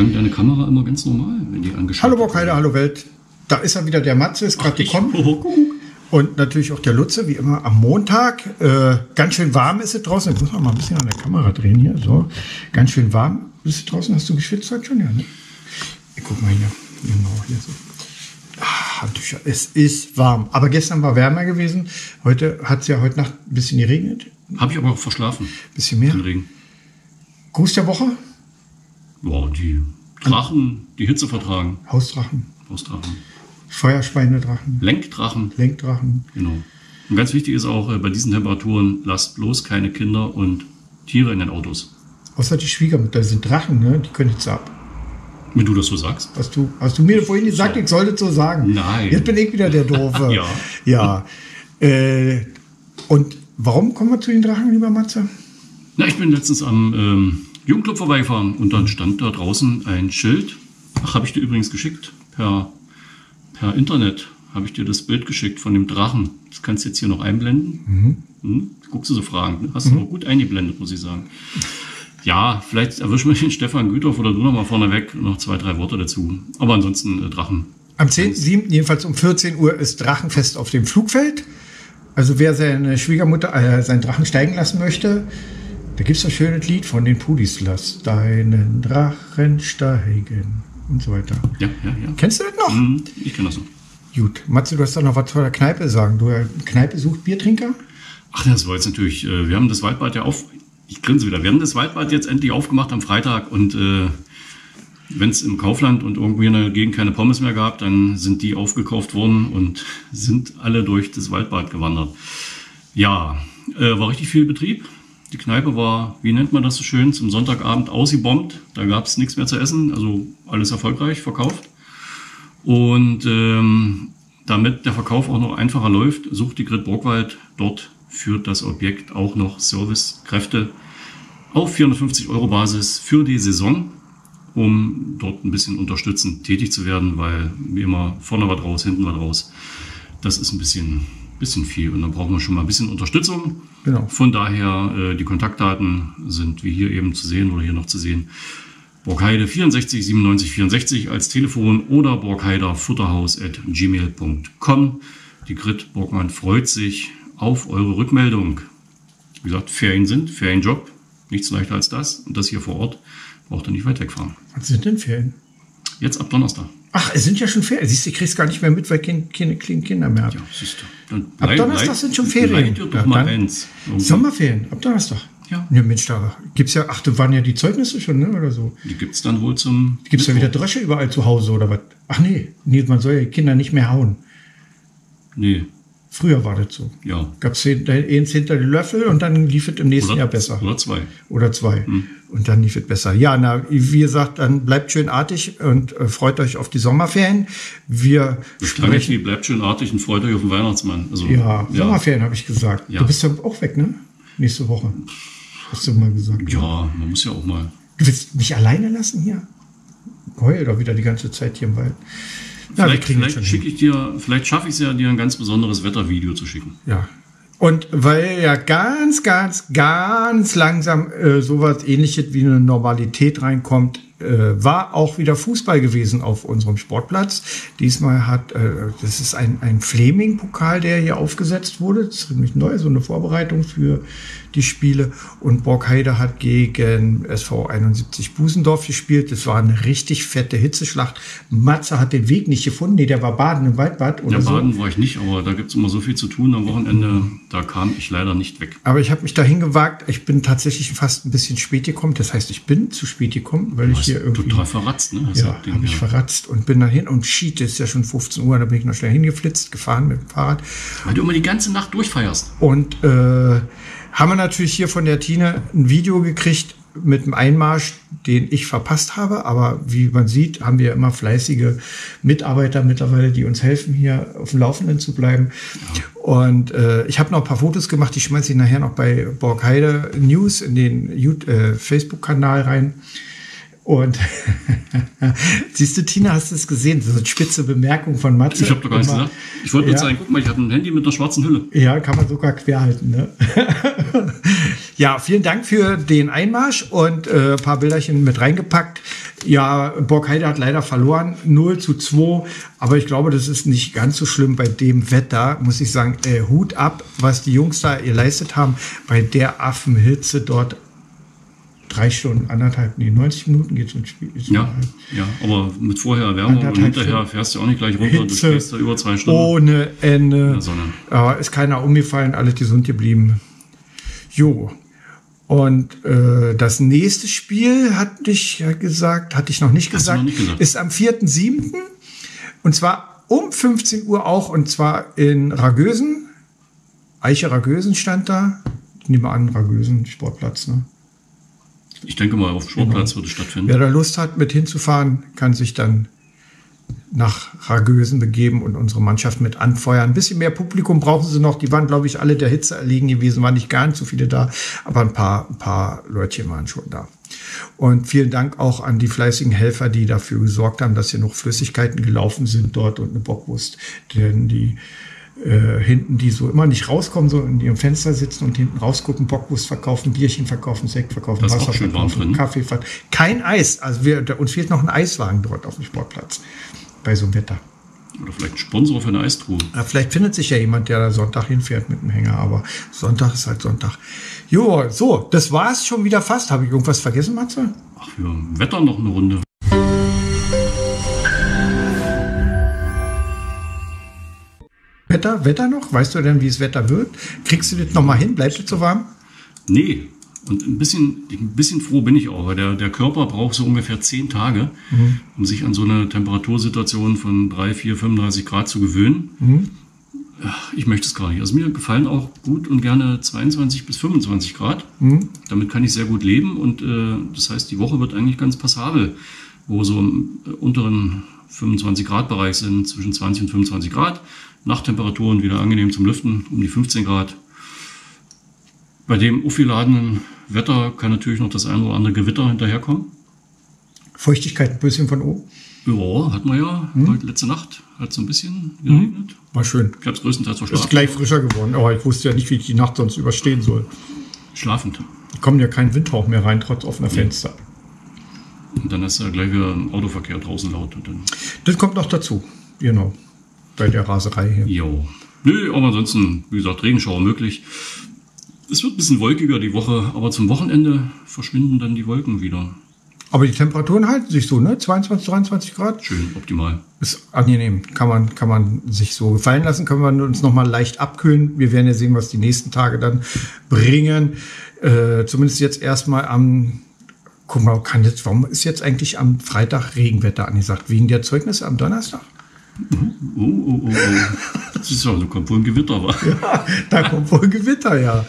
klang deine Kamera immer ganz normal, wenn die angeschaut Hallo Borkheide, hallo Welt. Da ist er wieder, der Matze ist gerade gekommen. Und natürlich auch der Lutze, wie immer am Montag. Ganz schön warm ist es draußen. Jetzt muss man mal ein bisschen an der Kamera drehen hier. So, ganz schön warm ist es draußen. Hast du geschwitzt heute schon? Ja, ne? Ich guck mal hier. Genau, hier so. Ah, Handtücher. Es ist warm. Aber gestern war wärmer gewesen. Heute hat es ja heute Nacht ein bisschen geregnet. Habe ich aber auch verschlafen. Ein bisschen mehr. Den Regen. Gruß der Woche? Boah, die Drachen, die Hitze vertragen. Hausdrachen. Hausdrachen. Feuerschweinedrachen. Lenkdrachen. Lenkdrachen. Genau. Und ganz wichtig ist auch bei diesen Temperaturen, lasst bloß keine Kinder und Tiere in den Autos. Außer die Schwiegermutter, das sind Drachen, ne? Die können jetzt ab. Wenn du das so sagst. Hast du mir vorhin gesagt, ich sollte es so sagen. Nein. Jetzt bin ich wieder der Doofe. Ja. Ja. Und warum kommen wir zu den Drachen, lieber Matze? Na, ich bin letztens am Jugendclub vorbeigefahren und dann stand da draußen ein Schild. Ach, habe ich dir übrigens geschickt per Internet. Habe ich dir das Bild geschickt von dem Drachen. Das kannst du jetzt hier noch einblenden. Mhm. Hm? Guckst du so fragend. Ne? Hast du noch gut eingeblendet, muss ich sagen. Ja, vielleicht erwischen wir den Stefan Güthoff oder du noch mal vorneweg und noch 2, 3 Worte dazu. Aber ansonsten Drachen. Am 10.07. jedenfalls um 14 Uhr ist Drachenfest auf dem Flugfeld. Also wer seine Schwiegermutter, seinen Drachen steigen lassen möchte, da gibt es ein schönes Lied von den Pudislas. Deinen Drachen steigen und so weiter. Ja. Kennst du das noch? Ich kenne das noch. Gut. Matze, du hast doch noch was vor der Kneipe sagen. Du, Kneipe sucht Biertrinker? Ach, das war jetzt natürlich, wir haben das Waldbad ja auf... Ich grinse wieder. Wir haben das Waldbad jetzt endlich aufgemacht am Freitag und wenn es im Kaufland und irgendwie in der Gegend keine Pommes mehr gab, dann sind die aufgekauft worden und sind alle durch das Waldbad gewandert. Ja, war richtig viel Betrieb. Die Kneipe war, wie nennt man das so schön, zum Sonntagabend ausgebombt. Da gab es nichts mehr zu essen, also alles erfolgreich verkauft. Und damit der Verkauf auch noch einfacher läuft, sucht die Grit Burgwald dort für das Objekt auch noch Servicekräfte auf 450 € Basis für die Saison, um dort ein bisschen unterstützend tätig zu werden, weil wie immer vorne was raus, hinten was raus. Das ist ein bisschen viel und dann brauchen wir schon mal ein bisschen Unterstützung. Genau. Von daher, die Kontaktdaten sind wie hier eben zu sehen oder hier noch zu sehen. Borkheide 64 97 64 als Telefon oder borkheiderfutterhaus@gmail.com. Die Grit Burgmann freut sich auf eure Rückmeldung. Wie gesagt, Ferien sind, Ferienjob, nichts leichter als das. Und das hier vor Ort, braucht ihr nicht weit wegfahren. Was sind denn Ferien? Jetzt ab Donnerstag. Ach, es sind ja schon Ferien. Siehst du, ich krieg's gar nicht mehr mit, weil keine kleinen Kinder mehr haben. Ja, siehst du. Ab Donnerstag sind schon Ferien. Doch mal eins. Sommerferien, ab Donnerstag. Ja. Ja, Mensch, da gibt's ja, ach, da waren ja die Zeugnisse schon, ne, oder so. Die gibt's dann wohl zum... Gibt's ja wieder Drösche überall zu Hause, oder was? Ach nee, man soll ja Kinder nicht mehr hauen. Nee. Früher war das so. Ja. Gab es eins hinter den Löffel und dann lief es im nächsten Jahr besser. Oder zwei. Hm. Und dann lief es besser. Ja, na, wie gesagt, dann bleibt schön artig und freut euch auf die Sommerferien. Bleibt schön artig und freut euch auf den Weihnachtsmann. Also, ja, Sommerferien habe ich gesagt. Ja. Du bist ja auch weg, ne? Nächste Woche. Hast du mal gesagt. Ja, man muss ja auch mal. Du willst mich alleine lassen hier? Heul doch wieder die ganze Zeit hier im Wald. Ja, vielleicht schaffe ich es ja, dir ein ganz besonderes Wettervideo zu schicken. Ja. Und weil ja ganz, ganz, ganz langsam sowas Ähnliches wie eine Normalität reinkommt, war auch wieder Fußball gewesen auf unserem Sportplatz. Diesmal hat, das ist ein Fleming-Pokal, der hier aufgesetzt wurde. Das ist ziemlich neu, so eine Vorbereitung für die Spiele. Und Borkheide hat gegen SV 71 Busendorf gespielt. Das war eine richtig fette Hitzeschlacht. Matze hat den Weg nicht gefunden. Nee, der war baden im Waldbad oder so. Ja, baden war ich nicht, aber da gibt es immer so viel zu tun am Wochenende. Da kam ich leider nicht weg. Aber ich habe mich dahin gewagt. Ich bin tatsächlich fast ein bisschen spät gekommen. Das heißt, ich bin zu spät gekommen, weil ich total verratzt, ne? Ja, habe ich verratzt und bin dahin und schied, ist ja schon 15 Uhr, da bin ich noch schnell hingeflitzt, gefahren mit dem Fahrrad. Weil du immer die ganze Nacht durchfeierst. Und haben wir natürlich hier von der Tina ein Video gekriegt mit einem Einmarsch, den ich verpasst habe, aber wie man sieht, haben wir ja immer fleißige Mitarbeiter mittlerweile, die uns helfen, hier auf dem Laufenden zu bleiben. Ja. Und ich habe noch ein paar Fotos gemacht, die schmeiße ich nachher noch bei Borkheide News in den Facebook-Kanal rein. Und siehst du, Tina, hast du es gesehen? So eine spitze Bemerkung von Matze. Ich habe doch gar nichts gesagt. Ich wollte nur sagen, guck mal, ich habe ein Handy mit einer schwarzen Hülle. Ja, kann man sogar quer halten. Ne? Ja, vielen Dank für den Einmarsch und ein paar Bilderchen mit reingepackt. Ja, Borkheide hat leider verloren, 0:2, aber ich glaube, das ist nicht ganz so schlimm bei dem Wetter, muss ich sagen. Hut ab, was die Jungs da geleistet haben, bei der Affenhitze dort 90 Minuten geht so ein Spiel. Ja, ja, aber mit vorher Erwärmung und hinterher fährst du auch nicht gleich runter, Hitze, du stehst da über 2 Stunden. Ohne Ende. Ja, Sonne. Ist keiner umgefallen, alles gesund geblieben. Jo. Und das nächste Spiel hatte ich noch nicht gesagt, ist am 4.7. und zwar um 15 Uhr auch, und zwar in Ragösen. Eiche Ragösen stand da. Ich nehme an, Ragösen, Sportplatz, ne? Ich denke mal, auf Sportplatz genau. Würde es stattfinden. Wer da Lust hat, mit hinzufahren, kann sich dann nach Ragösen begeben und unsere Mannschaft mit anfeuern. Ein bisschen mehr Publikum brauchen sie noch. Die waren, glaube ich, alle der Hitze erlegen gewesen, waren nicht gar nicht so viele da, aber ein paar Leutchen waren schon da. Und vielen Dank auch an die fleißigen Helfer, die dafür gesorgt haben, dass hier noch Flüssigkeiten gelaufen sind dort und eine Bockwurst, denn die hinten, die so immer nicht rauskommen, so in ihrem Fenster sitzen und hinten rausgucken, Bockwurst verkaufen, Bierchen verkaufen, Sekt verkaufen, das Wasser verkaufen, Kaffee verkaufen. Kein Eis. Also uns fehlt noch ein Eiswagen dort auf dem Sportplatz bei so einem Wetter. Oder vielleicht ein Sponsor für eine Eistruhe. Ja, vielleicht findet sich ja jemand, der da Sonntag hinfährt mit dem Hänger, aber Sonntag ist halt Sonntag. Jo, so, das war es schon wieder fast. Habe ich irgendwas vergessen, Matze? Ach, für Wetter noch eine Runde. Wetter noch? Weißt du denn, wie das Wetter wird? Kriegst du das nochmal hin? Bleibt es so warm? Nee. Und ein bisschen froh bin ich auch, weil der Körper braucht so ungefähr 10 Tage, um sich an so eine Temperatursituation von 3, 4, 35 Grad zu gewöhnen. Ich möchte es gar nicht. Also mir gefallen auch gut und gerne 22 bis 25 Grad. Damit kann ich sehr gut leben und das heißt, die Woche wird eigentlich ganz passabel, wo so im unteren 25 Grad Bereich sind, zwischen 20 und 25 Grad. Nachttemperaturen wieder angenehm zum Lüften, um die 15 Grad. Bei dem aufgeladenen Wetter kann natürlich noch das ein oder andere Gewitter hinterherkommen. Feuchtigkeit ein bisschen von oben? Ja, hat man ja. Heute letzte Nacht hat es so ein bisschen geregnet. War schön. Ich habe es größtenteils verschlafen. Ist gleich frischer geworden, aber ich wusste ja nicht, wie ich die Nacht sonst überstehen soll. Schlafend. Da kommt ja kein Windhauch mehr rein, trotz offener Fenster. Und dann ist ja gleich wieder ein Autoverkehr draußen laut. Und dann das kommt noch dazu, genau. Bei der Raserei hier. Jo. Nö, aber ansonsten, wie gesagt, Regenschauer möglich. Es wird ein bisschen wolkiger die Woche, aber zum Wochenende verschwinden dann die Wolken wieder. Aber die Temperaturen halten sich so, ne? 22, 23 Grad. Schön, optimal. Ist angenehm. Kann man sich so gefallen lassen. Können wir uns nochmal leicht abkühlen. Wir werden ja sehen, was die nächsten Tage dann bringen. Zumindest jetzt erstmal am... Guck mal, warum ist jetzt eigentlich am Freitag Regenwetter angesagt? Wegen der Zeugnisse am Donnerstag? Oh. Das ist ja, da kommt wohl ein Gewitter, wa? Ja, da kommt wohl ein Gewitter, ja.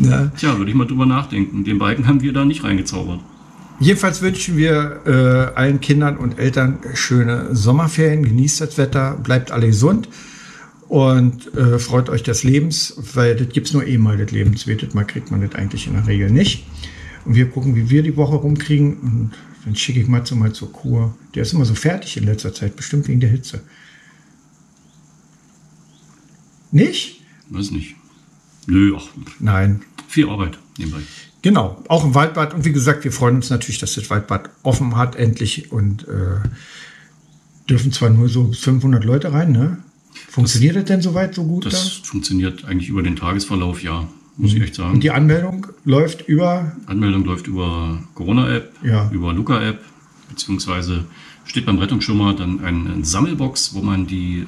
Ja. Tja, würde ich mal drüber nachdenken. Den Balken haben wir da nicht reingezaubert. Jedenfalls wünschen wir allen Kindern und Eltern schöne Sommerferien. Genießt das Wetter, bleibt alle gesund und freut euch des Lebens, weil das gibt es nur einmal, das Leben. Zweites Mal kriegt man das eigentlich in der Regel nicht. Und wir gucken, wie wir die Woche rumkriegen und dann schicke ich Matze mal zur Kur. Der ist immer so fertig in letzter Zeit, bestimmt wegen der Hitze. Nicht? Weiß nicht. Nö, ach. Nein. Viel Arbeit nebenbei. Genau, auch im Waldbad. Und wie gesagt, wir freuen uns natürlich, dass das Waldbad offen hat, endlich. Und dürfen zwar nur so 500 Leute rein, ne? Funktioniert das denn soweit so gut? Das da? Funktioniert eigentlich über den Tagesverlauf, ja. Muss ich echt sagen. Und die Anmeldung läuft über? Anmeldung läuft über Corona-App, ja. Über Luca-App, beziehungsweise steht beim Rettungsschirmer dann eine Sammelbox, wo man die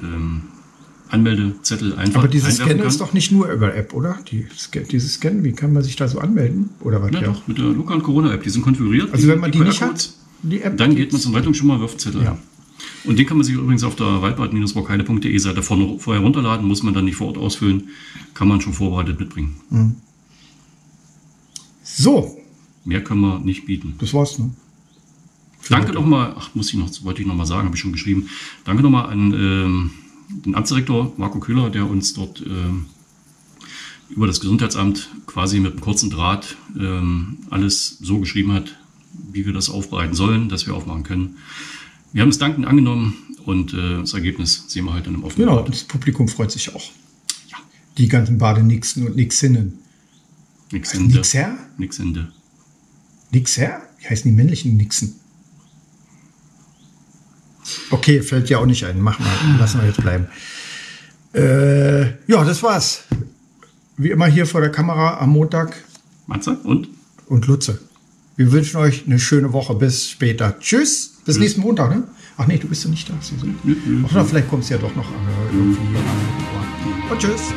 Anmeldezettel einfach. Aber dieses Scannen ist doch nicht nur über App, oder? Dieses Scannen, wie kann man sich da so anmelden? Oder was? Ja, doch, mit der Luca- und Corona-App, die sind konfiguriert. Also wenn man die nicht hat, die App, dann geht man zum Rettungsschirmer, wirft Zettel ein. Und den kann man sich übrigens auf der waldbad-borkheide.de Seite vorher runterladen, muss man dann nicht vor Ort ausfüllen, kann man schon vorbereitet mitbringen. So. Mehr können wir nicht bieten. Das war's, ne? Danke nochmal, wollte ich nochmal sagen, habe ich schon geschrieben. Danke nochmal an den Amtsdirektor Marco Kühler, der uns dort über das Gesundheitsamt quasi mit einem kurzen Draht alles so geschrieben hat, wie wir das aufbereiten sollen, dass wir aufmachen können. Wir haben es dankend angenommen und das Ergebnis sehen wir halt dann im Offenbad. Genau, das Publikum freut sich auch. Ja. Die ganzen Badenixen und Nixinnen. Nixende. Nixer? Nixende. Nixer? Wie heißen die männlichen Nixen? Okay, fällt ja auch nicht ein. Mach mal, lassen wir jetzt bleiben. Ja, das war's. Wie immer hier vor der Kamera am Montag. Matze und Lutze. Wir wünschen euch eine schöne Woche. Bis später. Tschüss. Bis nächsten Montag, ne? Ach nee, du bist ja nicht da. Ach, vielleicht kommst du ja doch noch irgendwie. Und tschüss.